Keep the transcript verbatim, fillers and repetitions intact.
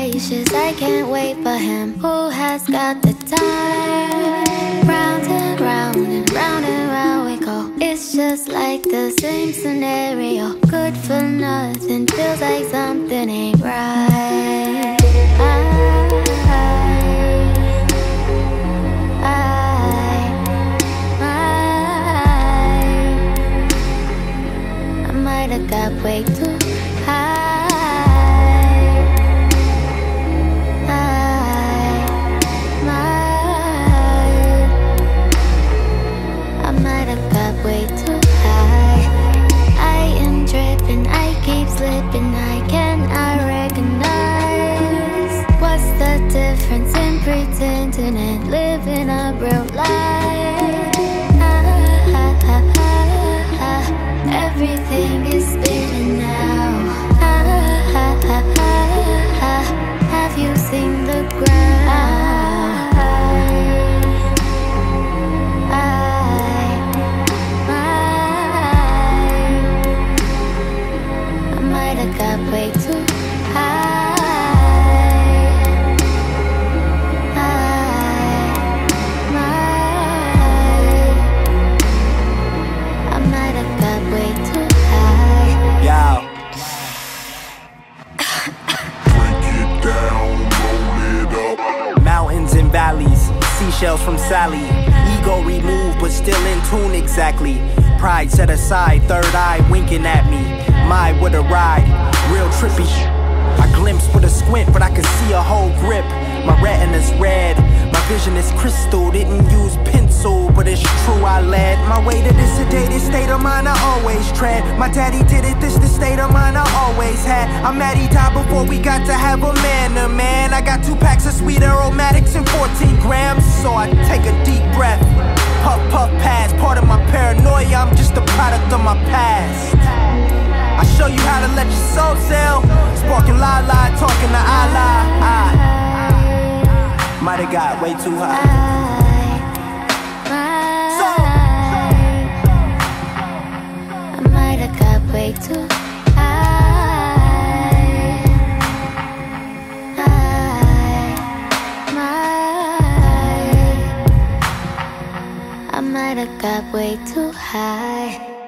gracious, I can't wait for him. Who has got the time? Round and round and round and round we go. It's just like the same scenario. Good for nothing, feels like something ain't right. I, I, I, I might have got way too high. Way too high. I am dripping, I keep slipping. I cannot recognize. What's the difference in pretending and living a real life? Ah, ah, ah, ah, ah. Everything is spinning now. Ah, ah, ah, ah, ah. Have you seen the ground? Ah, I got way too high. I, my, I might have got way too high. Yeah. Break it down, roll it up. Mountains and valleys, seashells from Sally. Ego removed, but still in tune exactly. Pride set aside, third eye winking at me. My, what a ride, real trippy. I glimpse with a squint, but I can see a whole grip. My retina's red, my vision is crystal. Didn't use pencil, but it's true I led my way to this sedated state of mind I always tread. My daddy did it, this the state of mind I always had. I'm mad he died before we got to have a man, a man. I got two packs of sweet aromatics and fourteen grams, so I take a deep breath. Puff, puff, pass, part of my paranoia. I'm just a product of my past. I show you how to let your soul sell. Sparking la la, talking to I lie. I might have got way too high. I, I, I might have got way too high. I, I, I might have got way too high.